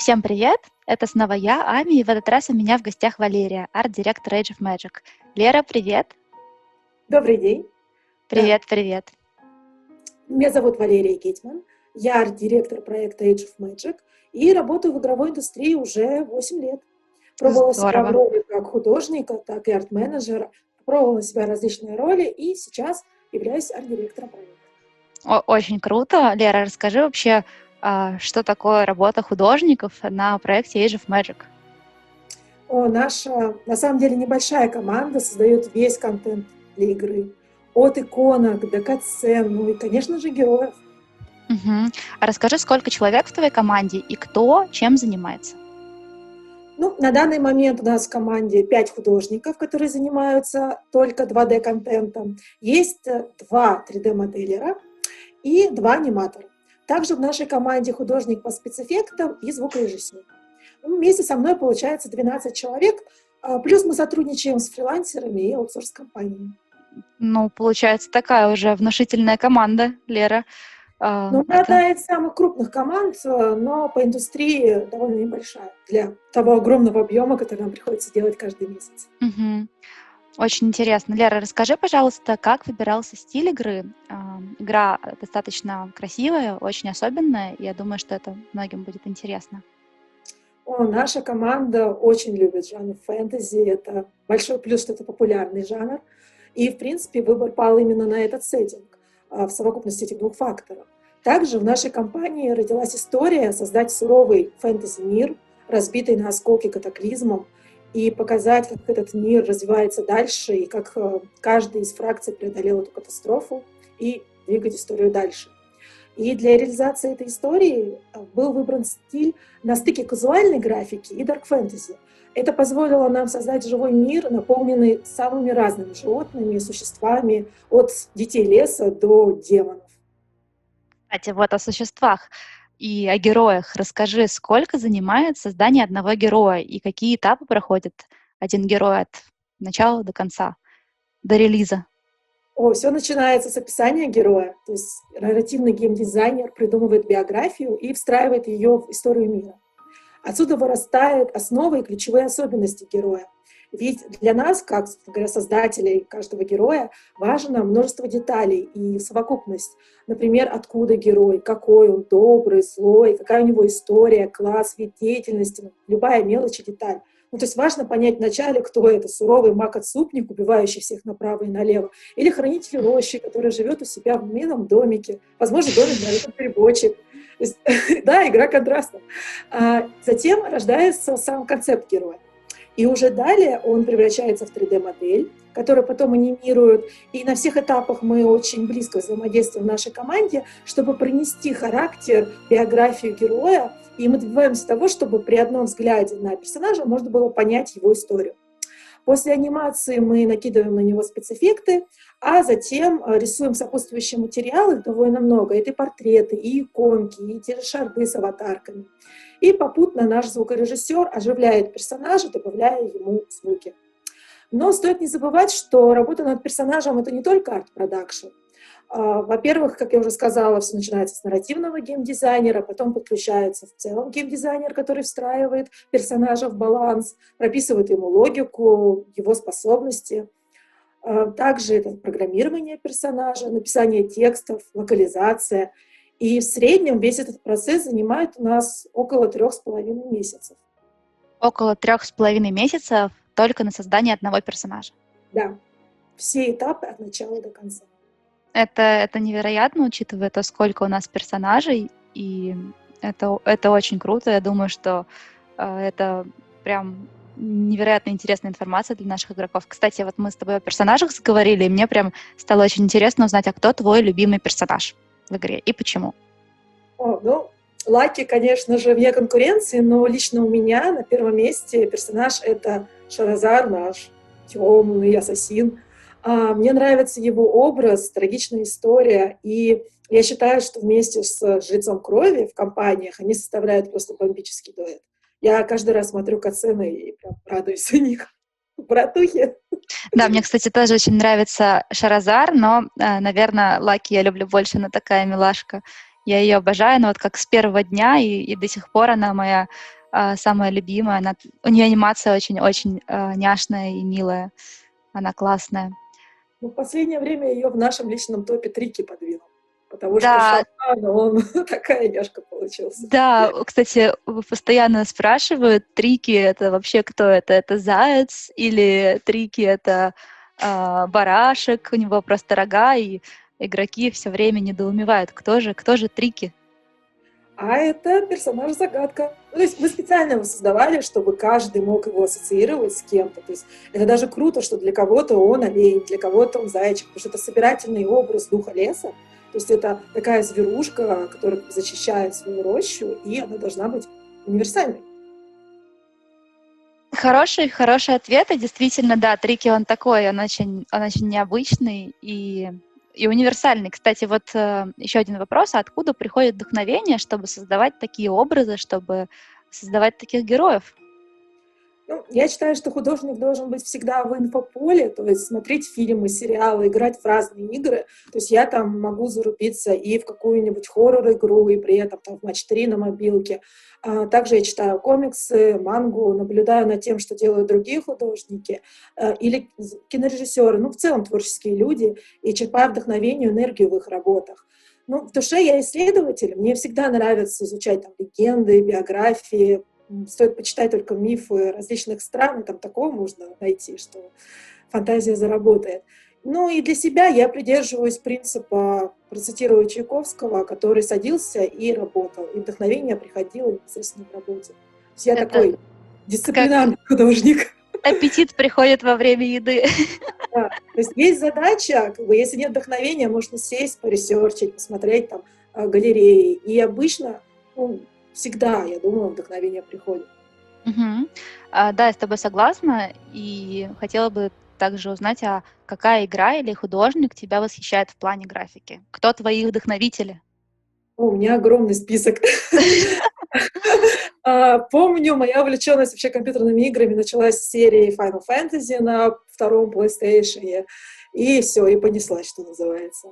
Всем привет! Это снова я, Ами, и в этот раз у меня в гостях Валерия, арт-директор Age of Magic. Лера, привет! Добрый день! Привет, да. Привет! Меня зовут Валерия Гитман, я арт-директор проекта Age of Magic и работаю в игровой индустрии уже 8 лет. Пробовала себя в роли как художника, так и арт-менеджера, пробовала себя различные роли и сейчас являюсь арт-директором проекта. Очень круто! Лера, расскажи вообще, что такое работа художников на проекте Age of Magic? Наша, на самом деле, небольшая команда создает весь контент для игры. От иконок до катсцен, ну и, конечно же, героев. Угу. А расскажи, сколько человек в твоей команде и кто чем занимается? Ну, на данный момент у нас в команде 5 художников, которые занимаются только 2D-контентом. Есть 2 3D-моделера и 2 аниматора. Также в нашей команде художник по спецэффектам и звукорежиссер. Вместе со мной получается 12 человек, плюс мы сотрудничаем с фрилансерами и аутсорс-компаниями. Ну, получается, такая уже внушительная команда, Лера. Ну, это одна из самых крупных команд, но по индустрии довольно небольшая для того огромного объема, который нам приходится делать каждый месяц. Угу. Очень интересно. Лера, расскажи, пожалуйста, как выбирался стиль игры? Игра достаточно красивая, очень особенная, и я думаю, что это многим будет интересно. Наша команда очень любит жанр фэнтези, это большой плюс, что это популярный жанр, и, в принципе, выбор пал именно на этот сеттинг, в совокупности этих двух факторов. Также в нашей компании родилась история создать суровый фэнтези-мир, разбитый на осколки катаклизмом, и показать, как этот мир развивается дальше, и как каждый из фракций преодолел эту катастрофу, и двигать историю дальше. И для реализации этой истории был выбран стиль на стыке казуальной графики и дарк-фэнтези. Это позволило нам создать живой мир, наполненный самыми разными животными, существами, от детей леса до демонов. Кстати, вот о существах и о героях. Расскажи, сколько занимает создание одного героя и какие этапы проходит один герой от начала до конца, до релиза? Все начинается с описания героя. То есть нарративный геймдизайнер придумывает биографию и встраивает ее в историю мира. Отсюда вырастают основы и ключевые особенности героя. Ведь для нас, как создателей каждого героя, важно множество деталей и совокупность. Например, откуда герой, какой он, добрый, злой, какая у него история, класс, вид деятельности, любая мелочь и деталь. Ну, то есть важно понять вначале, кто это, суровый маг-отступник, убивающий всех направо и налево, или хранитель рощи, который живет у себя в милом домике, возможно, домик на этом прибочек. Да, игра контрастов. Затем рождается сам концепт героя. И уже далее он превращается в 3D-модель, которую потом анимируют. И на всех этапах мы очень близко взаимодействуем в нашей команде, чтобы принести характер, биографию героя. И мы добиваемся того, чтобы при одном взгляде на персонажа можно было понять его историю. После анимации мы накидываем на него спецэффекты, а затем рисуем сопутствующие материалы довольно много. Это и портреты, и иконки, и телешарды с аватарками. И попутно наш звукорежиссер оживляет персонажа, добавляя ему звуки. Но стоит не забывать, что работа над персонажем — это не только арт-продакшн. Во-первых, как я уже сказала, все начинается с нарративного геймдизайнера, потом подключается в целом геймдизайнер, который встраивает персонажа в баланс, прописывает ему логику, его способности. Также это программирование персонажа, написание текстов, локализация. И в среднем весь этот процесс занимает у нас около 3,5 месяцев. Около 3,5 месяцев только на создание одного персонажа? Да. Все этапы от начала до конца. Это невероятно, учитывая то, сколько у нас персонажей, и это очень круто. Я думаю, что это прям невероятно интересная информация для наших игроков. Кстати, вот мы с тобой о персонажах заговорили, и мне прям стало очень интересно узнать, а кто твой любимый персонаж в игре и почему? Лаки, конечно же, вне конкуренции, но лично у меня на первом месте персонаж — это Шаразар, наш темный ассасин. Мне нравится его образ, трагичная история, и я считаю, что вместе с жрецом крови в компаниях они составляют просто бомбический дуэт. Я каждый раз смотрю катсцены и прям радуюсь у них. Братухи. Да, мне, кстати, тоже очень нравится Шаразар, но, наверное, Лаки я люблю больше, она такая милашка Я ее обожаю, но вот как с первого дня и до сих пор она моя самая любимая. У нее анимация очень-очень няшная и милая. Она классная. Ну, в последнее время ее в нашем личном топе Трики подвинул. Потому да. что Шаразар, он такая няшка получился. Да, кстати, постоянно спрашивают, Трики — это вообще кто это? Это заяц или Трики — это барашек, у него просто рога, и игроки все время недоумевают, кто же Трики? А это персонаж-загадка. Ну, то есть мы специально его создавали, чтобы каждый мог его ассоциировать с кем-то. То есть это даже круто, что для кого-то он олень, для кого-то он зайчик, потому что это собирательный образ духа леса. То есть это такая зверушка, которая защищает свою рощу, и она должна быть универсальной. Хороший ответ. И действительно, да, Трики он такой, он очень необычный и универсальный. Кстати, вот еще один вопрос. Откуда приходит вдохновение, чтобы создавать такие образы, чтобы создавать таких героев? Ну, я считаю, что художник должен быть всегда в инфополе, то есть смотреть фильмы, сериалы, играть в разные игры. То есть я там могу зарубиться и в какую-нибудь хоррор-игру, и при этом там в матч 3 на мобилке. Также я читаю комиксы, мангу, наблюдаю над тем, что делают другие художники или кинорежиссеры, ну, в целом творческие люди, и черпаю вдохновение, энергию в их работах. Ну, в душе я исследователь, мне всегда нравится изучать там легенды, биографии. Стоит почитать только мифы различных стран, и там такого можно найти, что фантазия заработает. Ну и для себя я придерживаюсь принципа, процитирую Чайковского, который садился и работал, и вдохновение приходило непосредственно в работе. То есть я такой дисциплинарный художник. Аппетит приходит во время еды. Да, то есть есть задача, как бы, если нет вдохновения, можно сесть, поресерчить, посмотреть там галереи. И обычно, ну, всегда, я думаю, вдохновение приходит. Угу. Да, я с тобой согласна. И хотела бы также узнать, а какая игра или художник тебя восхищает в плане графики? Кто твои вдохновители? У меня огромный список. Помню, моя увлеченность вообще компьютерными играми началась с серии Final Fantasy на втором PlayStation. И все, и понеслась, что называется.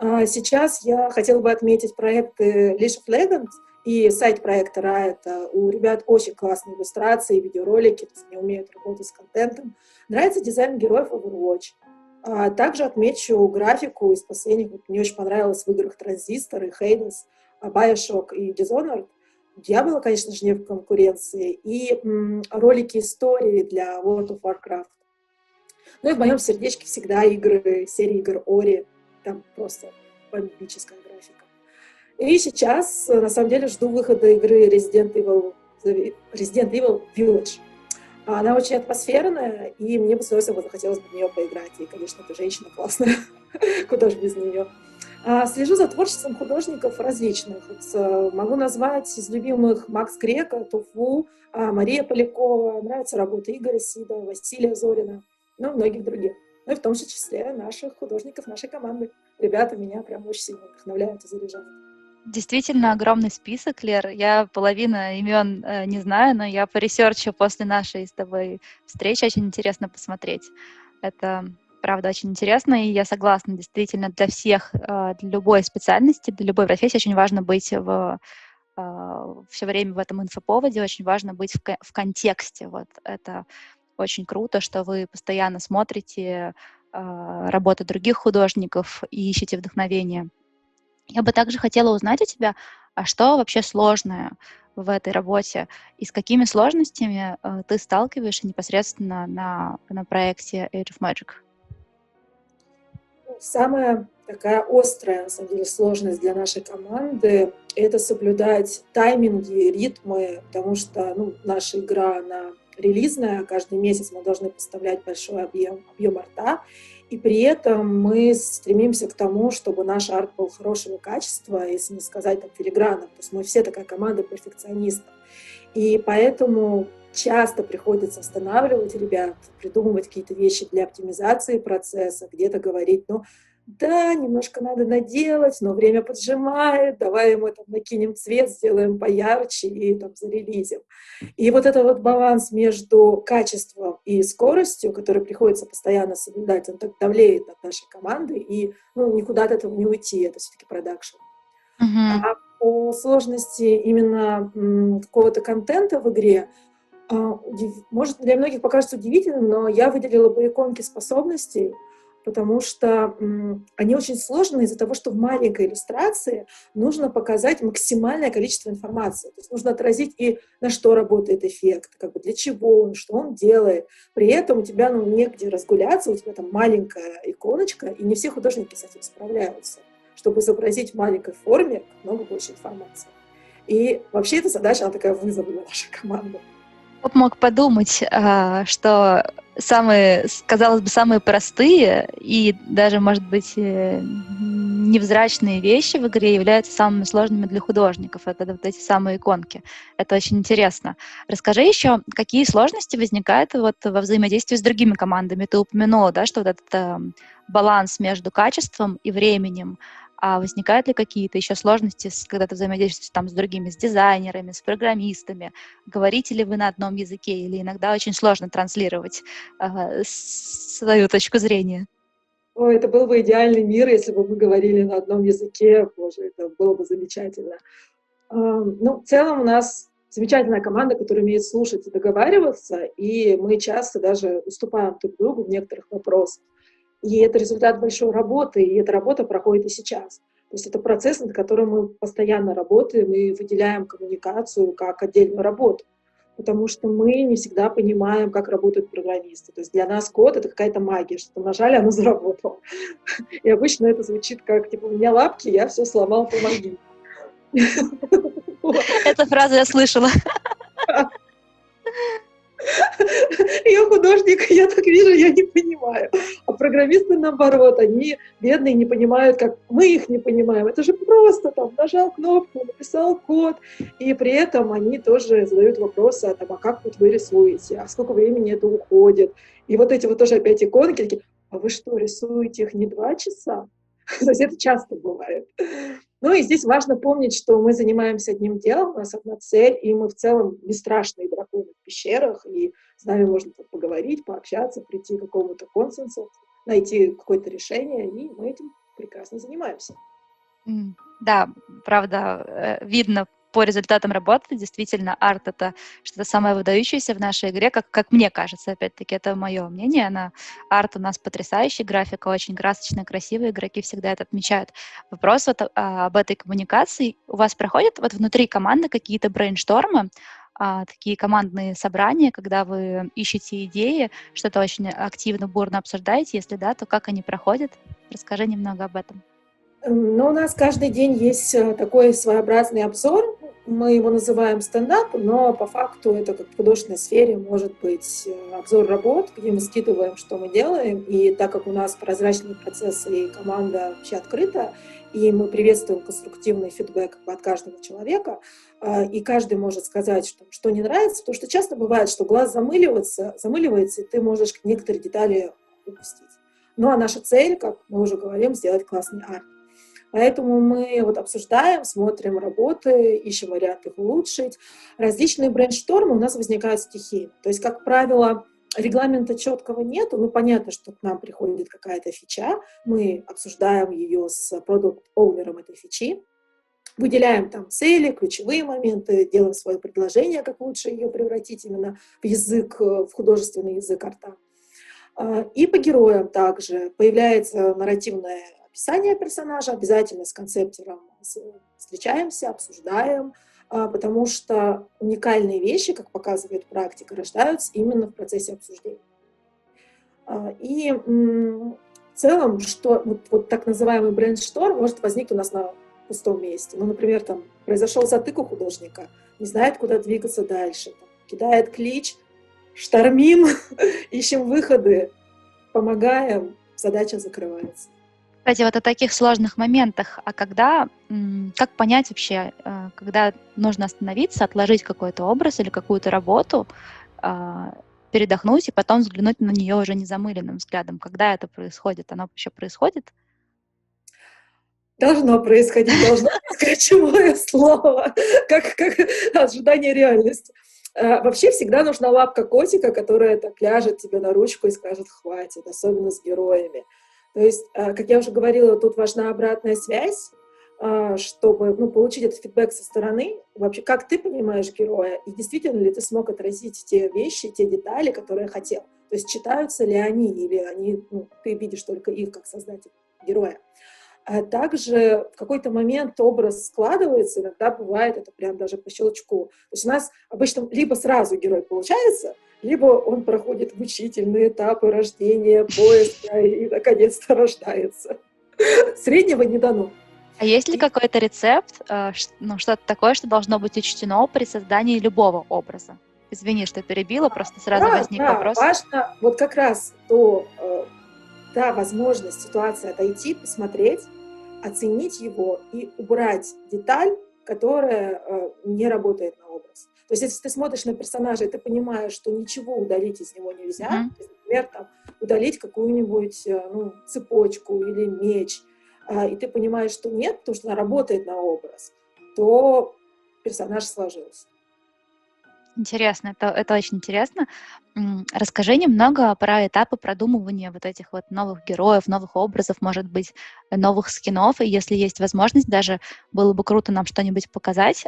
Сейчас я хотела бы отметить проекты Age of Magic, и сайт проекта Riot, у ребят очень классные иллюстрации, видеоролики, они умеют работать с контентом. Нравится дизайн героев Overwatch. Также отмечу графику из последних, мне очень понравилось в играх Транзистор и Hades, Bioshock и Dishonored. Диабло, конечно же, не в конкуренции. И ролики истории для World of Warcraft. Ну и в моем сердечке всегда игры, серии игр Ori. Там просто бомбическая графика. И сейчас, на самом деле, жду выхода игры Resident Evil Village. Она очень атмосферная, и мне бы с удовольствием захотелось в нее поиграть. И, конечно, эта женщина классная. Куда же без нее. Слежу за творчеством художников различных. Могу назвать из любимых Макс Грека, Туфу, Мария Полякова. Нравится работа Игоря Сида, Василия Зорина, ну и многих других. Ну и в том же числе наших художников, нашей команды. Ребята меня прям очень сильно вдохновляют и заряжают. Действительно огромный список, Лер. Я половину имен не знаю, но я поресерчу после нашей с тобой встречи. Очень интересно посмотреть. Это, правда, очень интересно, и я согласна. Действительно, для всех, для любой специальности, для любой профессии очень важно быть все время в этом инфоповоде, очень важно быть в контексте. Вот это очень круто, что вы постоянно смотрите работы других художников и ищете вдохновение. Я бы также хотела узнать у тебя, а что вообще сложное в этой работе и с какими сложностями ты сталкиваешься непосредственно на проекте Age of Magic? Самая такая острая, на самом деле, сложность для нашей команды — это соблюдать тайминги, ритмы, потому что наша игра, она релизная, каждый месяц мы должны поставлять большой объем арта, и при этом мы стремимся к тому, чтобы наш арт был хорошего качества, если не сказать там филигранов. То есть мы все такая команда перфекционистов. И поэтому часто приходится останавливать ребят, придумывать какие-то вещи для оптимизации процесса, где-то говорить, ну, да, немножко надо наделать, но время поджимает, давай мы там накинем цвет, сделаем поярче и там зарелизим. И вот этот вот баланс между качеством и скоростью, который приходится постоянно соблюдать, он так давлеет над нашей командой, и никуда от этого не уйти, это все-таки продакшн. А по сложности именно какого-то контента в игре, может, для многих покажется удивительным, но я выделила бы иконки способностей, потому что они очень сложные из-за того, что в маленькой иллюстрации нужно показать максимальное количество информации. То есть нужно отразить и на что работает эффект, как бы для чего он, что он делает. При этом у тебя негде разгуляться, у тебя там маленькая иконочка, и не все художники с этим справляются, чтобы изобразить в маленькой форме много больше информации. И вообще эта задача, она такая вызов для нашей команды. Кто бы мог подумать, что самые, казалось бы, самые простые и даже, может быть, невзрачные вещи в игре являются самыми сложными для художников. Это вот эти самые иконки. Это очень интересно. Расскажи еще, какие сложности возникают вот во взаимодействии с другими командами. Ты упомянула, да, что вот этот баланс между качеством и временем. А возникают ли какие-то еще сложности, когда ты взаимодействуешь там с другими, с дизайнерами, с программистами? Говорите ли вы на одном языке? Или иногда очень сложно транслировать свою точку зрения? О, это был бы идеальный мир, если бы мы говорили на одном языке. Боже, это было бы замечательно. Ну, в целом у нас замечательная команда, которая умеет слушать и договариваться, и мы часто даже уступаем друг другу в некоторых вопросах. И это результат большой работы, и эта работа проходит и сейчас. То есть это процесс, над которым мы постоянно работаем и выделяем коммуникацию как отдельную работу. Потому что мы не всегда понимаем, как работают программисты. То есть для нас код — это какая-то магия, что нажали, оно заработало. И обычно это звучит как, типа, у меня лапки, я все сломал, помоги. Эту фразу я слышала. Я художник, я так вижу, я не понимаю. А программисты, наоборот, они бедные, не понимают, как мы их не понимаем. Это же просто там нажал кнопку, написал код, и при этом они тоже задают вопросы, там, а как вот вы рисуете, а сколько времени это уходит. И вот эти вот тоже опять иконки, такие, а вы что, рисуете их не 2 часа? То есть это часто бывает. Ну и здесь важно помнить, что мы занимаемся одним делом, у нас одна цель, и мы в целом не страшные драконы в пещерах, и с нами можно поговорить, пообщаться, прийти к какому-то консенсу, найти какое-то решение, и мы этим прекрасно занимаемся. Да, правда, видно по результатам работы, действительно, арт — это что-то самое выдающееся в нашей игре, как мне кажется, опять-таки, это мое мнение. Арт у нас потрясающий, графика очень красочная, красивая, игроки всегда это отмечают. Вопрос вот об этой коммуникации. У вас проходят вот внутри команды какие-то брейнштормы, такие командные собрания, когда вы ищете идеи, что-то очень активно, бурно обсуждаете? Если да, то как они проходят? Расскажи немного об этом. Но у нас каждый день есть такой своеобразный обзор, мы его называем стендап, но по факту это как в художественной сфере может быть обзор работ, где мы скидываем, что мы делаем, и так как у нас прозрачный процесс и команда вообще открыта, и мы приветствуем конструктивный фидбэк от каждого человека, и каждый может сказать, что не нравится, потому что часто бывает, что глаз замыливается, и ты можешь некоторые детали упустить. Ну а наша цель, как мы уже говорим, сделать классный арт. Поэтому мы вот обсуждаем, смотрим работы, ищем варианты улучшить. Различные брейнштормы у нас возникают стихи. То есть, как правило, регламента четкого нету. Ну, понятно, что к нам приходит какая-то фича. Мы обсуждаем ее с продукт-оунером этой фичи. Выделяем там цели, ключевые моменты, делаем свое предложение, как лучше ее превратить именно в язык, в художественный язык арта. И по героям также появляется нарративная описание персонажа, обязательно с концептером встречаемся, обсуждаем, потому что уникальные вещи, как показывает практика, рождаются именно в процессе обсуждения. И в целом, что вот так называемый брейншторм может возникнуть у нас на пустом месте. Ну, например, там произошел затык у художника, не знает, куда двигаться дальше, там, кидает клич, штормим, ищем выходы, помогаем, задача закрывается. Кстати, вот о таких сложных моментах, а как понять вообще, когда нужно остановиться, отложить какой-то образ или какую-то работу, передохнуть и потом взглянуть на нее уже незамыленным взглядом? Когда это происходит? Оно еще происходит? Должно происходить, должно быть ключевое слово, как ожидание реальности. Вообще всегда нужна лапка котика, которая так ляжет тебе на ручку и скажет «хватит», особенно с героями. То есть, как я уже говорила, тут важна обратная связь, чтобы получить этот фидбэк со стороны, вообще, как ты понимаешь героя, и действительно ли ты смог отразить те вещи, те детали, которые хотел. То есть читаются ли они, или они, ты видишь только их как создатель героя. А также в какой-то момент образ складывается, иногда бывает это прям даже по щелчку. То есть у нас обычно либо сразу герой получается, либо он проходит мучительные этапы рождения, поиска и наконец-то рождается. Среднего не дано. А есть ли какой-то рецепт, что-то такое, что должно быть учтено при создании любого образа? Извини, что перебила, просто сразу возник вопрос. Важно вот как раз та возможность ситуации отойти, посмотреть, оценить его и убрать деталь, которая не работает на образ. То есть если ты смотришь на персонажа, и ты понимаешь, что ничего удалить из него нельзя, например, удалить какую-нибудь цепочку или меч, и ты понимаешь, что нет, потому что она работает на образ, то персонаж сложился. Интересно, это очень интересно. Расскажи немного про этапы продумывания вот этих вот новых героев, новых образов, может быть, новых скинов, и если есть возможность, даже было бы круто нам что-нибудь показать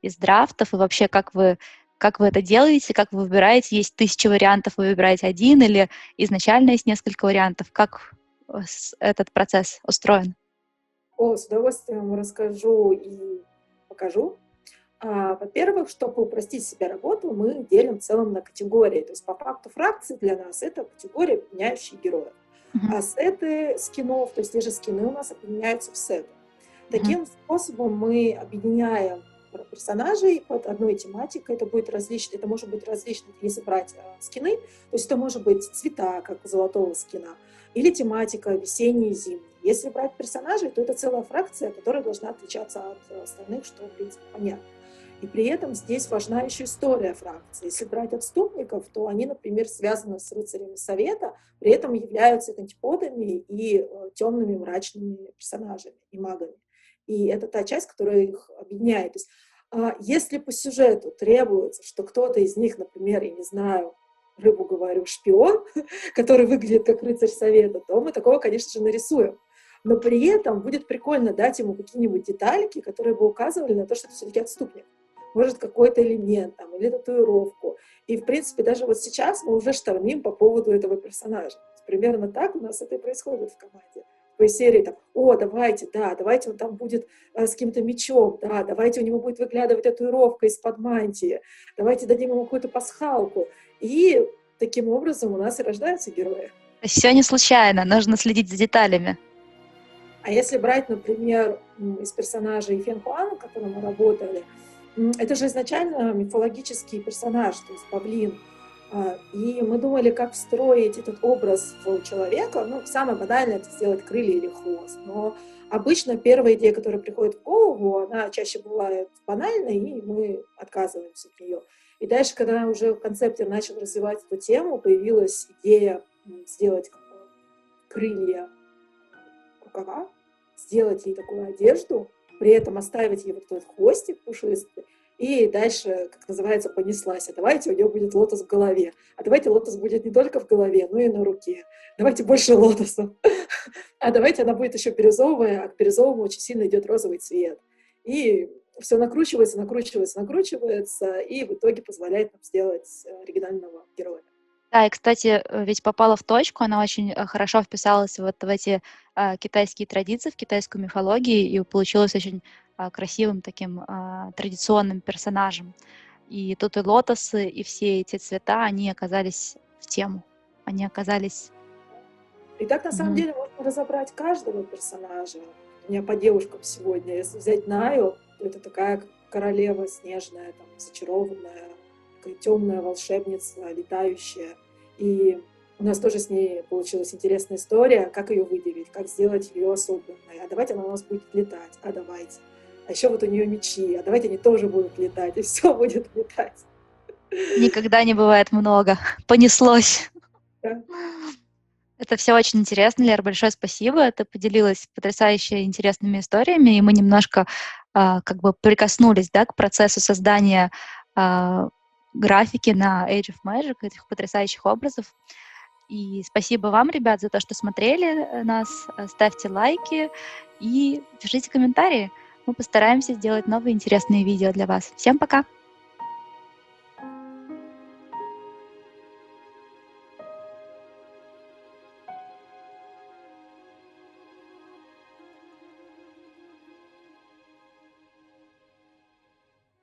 из драфтов, и вообще, как вы это делаете, как вы выбираете, есть 1000 вариантов, вы выбираете один, или изначально есть несколько вариантов, как этот процесс устроен? С удовольствием расскажу и покажу. Во-первых, чтобы упростить себе работу, мы делим в целом на категории. То есть по факту фракции для нас это категория, объединяющая героев. А сеты скинов, то есть те же скины у нас объединяются в сеты. Таким способом мы объединяем персонажей под одной тематикой. Это может быть различно, если брать скины. То есть это может быть цвета, как у золотого скина, или тематика весенней и зимней. Если брать персонажей, то это целая фракция, которая должна отличаться от остальных, что, в принципе, понятно. И при этом здесь важна еще история фракции. Если брать отступников, то они, например, связаны с рыцарями Совета, при этом являются антиподами и темными мрачными персонажами и магами. И это та часть, которая их объединяет. То есть, если по сюжету требуется, что кто-то из них, например, я не знаю, рыбу говорю, шпион, который выглядит как рыцарь Совета, то мы такого, конечно же, нарисуем. Но при этом будет прикольно дать ему какие-нибудь детальки, которые бы указывали на то, что это все-таки отступник. Может, какой-то элемент там, или татуировку. И, в принципе, даже вот сейчас мы уже штормим по поводу этого персонажа. Примерно так у нас это и происходит в команде. По серии там, давайте он там будет с каким-то мечом, давайте у него будет выглядывать татуировка из-под мантии, давайте дадим ему какую-то пасхалку. И таким образом у нас и рождаются герои. Все не случайно, нужно следить за деталями. А если брать, например, из персонажей Фенхуана, с которым мы работали, это же изначально мифологический персонаж, то есть павлин. И мы думали, как встроить этот образ в человека. Самое банальное — это сделать крылья или хвост. Но обычно первая идея, которая приходит в голову, она чаще бывает банальной, и мы отказываемся от нее. И дальше, когда уже концептер начал развивать эту тему, появилась идея сделать крылья рукава, сделать ей такую одежду, при этом оставить ей вот этот хвостик пушистый, и дальше, как называется, понеслась. А давайте у нее будет лотос в голове. А давайте лотос будет не только в голове, но и на руке. Давайте больше лотосов. А давайте она будет еще бирюзовая, а к бирюзовому очень сильно идет розовый цвет. И все накручивается, и в итоге позволяет нам сделать оригинального героя. Да, и, кстати, ведь попала в точку, она очень хорошо вписалась вот в эти китайские традиции, в китайскую мифологию, и получилась очень красивым таким традиционным персонажем. И тут и лотосы, и все эти цвета, они оказались в тему, они оказались... И так, на самом деле, можно разобрать каждого персонажа. У меня по девушкам сегодня, если взять Наю, это такая королева снежная, там, зачарованная, такая темная волшебница, летающая. И у нас тоже с ней получилась интересная история, как ее выделить, как сделать ее особенной. А давайте она у нас будет летать, А еще вот у нее мечи, а давайте они тоже будут летать, и все будет летать. Никогда не бывает много. Понеслось. Да. Это все очень интересно, Лер, большое спасибо. Ты поделилась потрясающе интересными историями, и мы немножко прикоснулись к процессу создания графики на Age of Magic, этих потрясающих образов. И спасибо вам, ребят, за то, что смотрели нас. Ставьте лайки и пишите комментарии. Мы постараемся сделать новые интересные видео для вас. Всем пока!